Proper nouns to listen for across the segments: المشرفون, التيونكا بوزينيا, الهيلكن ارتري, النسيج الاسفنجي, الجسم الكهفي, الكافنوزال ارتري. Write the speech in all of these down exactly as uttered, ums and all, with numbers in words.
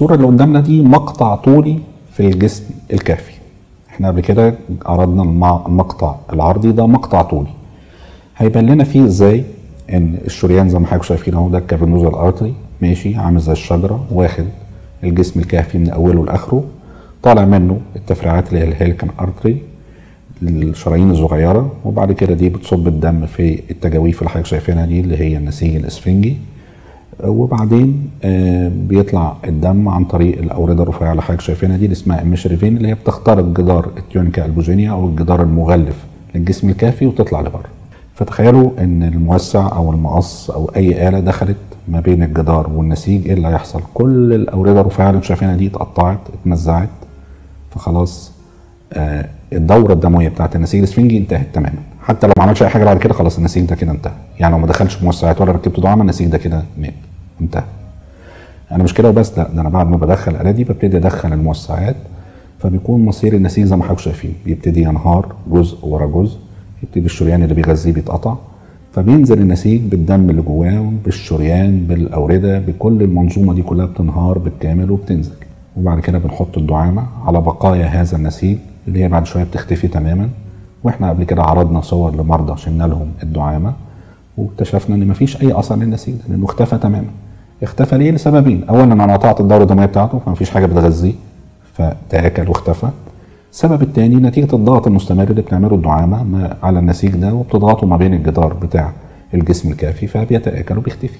الصورة اللي قدامنا دي مقطع طولي في الجسم الكهفي. احنا قبل كده عرضنا المقطع العرضي، ده مقطع طولي هيبان لنا فيه ازاي ان الشريان زي ما حضراتكم شايفين اهو، ده الكافنوزال ارتري ماشي عامل زي الشجره، واخد الجسم الكهفي من اوله لاخره، طالع منه التفريعات اللي هي الهيلكن ارتري الشرايين الصغيره، وبعد كده دي بتصب الدم في التجاويف اللي حضرتك شايفينها دي اللي هي النسيج الاسفنجي، وبعدين بيطلع الدم عن طريق الاورده الرفيعه اللي حضرتك شايفينها دي اللي اسمها المشرفين، اللي هي بتخترق جدار التيونكا بوزينيا او الجدار المغلف للجسم الكهفي وتطلع لبره. فتخيلوا ان الموسع او المقص او اي آلة دخلت ما بين الجدار والنسيج، ايه اللي هيحصل؟ كل الاوردة الرفيعة اللي شايفينها دي اتقطعت اتمزعت، فخلاص آه الدورة الدموية بتاعت النسيج الاسفنجي انتهت تماما. حتى لو ما عملش اي حاجة بعد كده خلاص النسيج ده كده انتهى، يعني لو ما دخلش موسعات ولا ركبت دعامة النسيج ده كده مات انتهى. انا مش كده وبس، لا ده انا بعد ما بدخل الآلة دي ببتدي ادخل الموسعات، فبيكون مصير النسيج زي ما حضرتك شايفين بيبتدي ينهار جزء ورا جزء، يبتدي الشريان اللي بيغذيه بيتقطع، فبينزل النسيج بالدم اللي جواه بالشريان بالاورده بكل المنظومه دي كلها بتنهار بالكامل وبتنزل. وبعد كده بنحط الدعامه على بقايا هذا النسيج اللي هي بعد شويه بتختفي تماما، واحنا قبل كده عرضنا صور لمرضى شلنا لهم الدعامه واكتشفنا ان مفيش اي اثر للنسيج لانه اختفى تماما. اختفى ليه؟ لسببين، اولا انا قطعت الدوره الدمويه بتاعته فمفيش حاجه بتغذيه فتاكل واختفى. السبب الثاني نتيجة الضغط المستمر اللي بتعمله الدعامة على النسيج ده وبتضغطه ما بين الجدار بتاع الجسم الكافي فبيتآكل وبيختفي.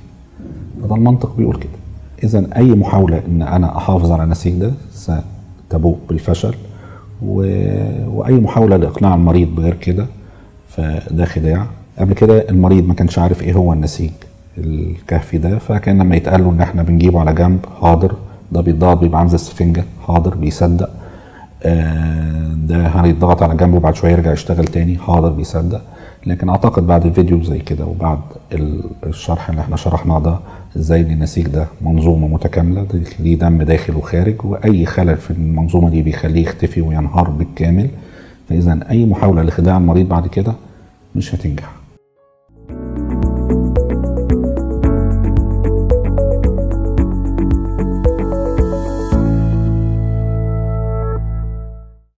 فده المنطق بيقول كده. إذا أي محاولة إن أنا أحافظ على النسيج ده ستبوء بالفشل، و... وأي محاولة لإقناع المريض بغير كده فده خداع. قبل كده المريض ما كانش عارف إيه هو النسيج الكافي ده، فكان لما يتقال له إن إحنا بنجيبه على جنب حاضر، ده بيتضغط بيبقى عامل زي السفنجة حاضر بيصدق، آه ده هيتضغط على جنبه بعد شويه يرجع يشتغل تاني حاضر بيصدق. لكن اعتقد بعد الفيديو زي كده وبعد الشرح اللي احنا شرحناه ده ازاي ان النسيج ده منظومه متكامله ليه دم داخل وخارج، واي خلل في المنظومه دي بيخليه يختفي وينهار بالكامل، فاذا اي محاوله لخداع المريض بعد كده مش هتنجح.